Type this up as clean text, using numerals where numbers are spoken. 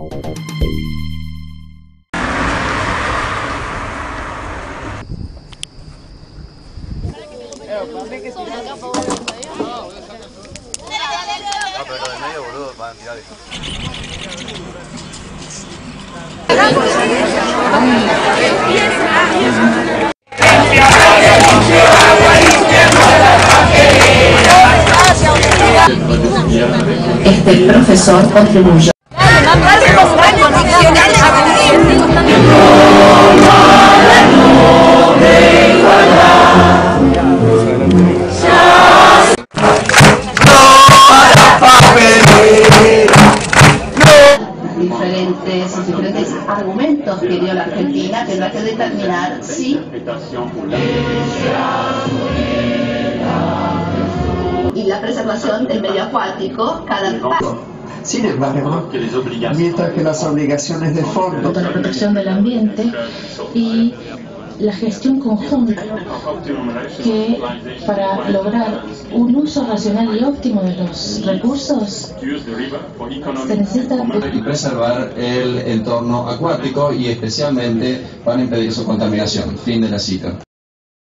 No, pero lo del medio, boludo, van a tirar eso. Este profesor contribuye. Diferentes argumentos que dio la Argentina tendrá que determinar si y la preservación del medio acuático cada país. Sin embargo, mientras que las obligaciones de fondo, la protección del ambiente y la gestión conjunta que para lograr un uso racional y óptimo de los recursos se necesita preservar el entorno acuático y especialmente para impedir su contaminación. Fin de la cita.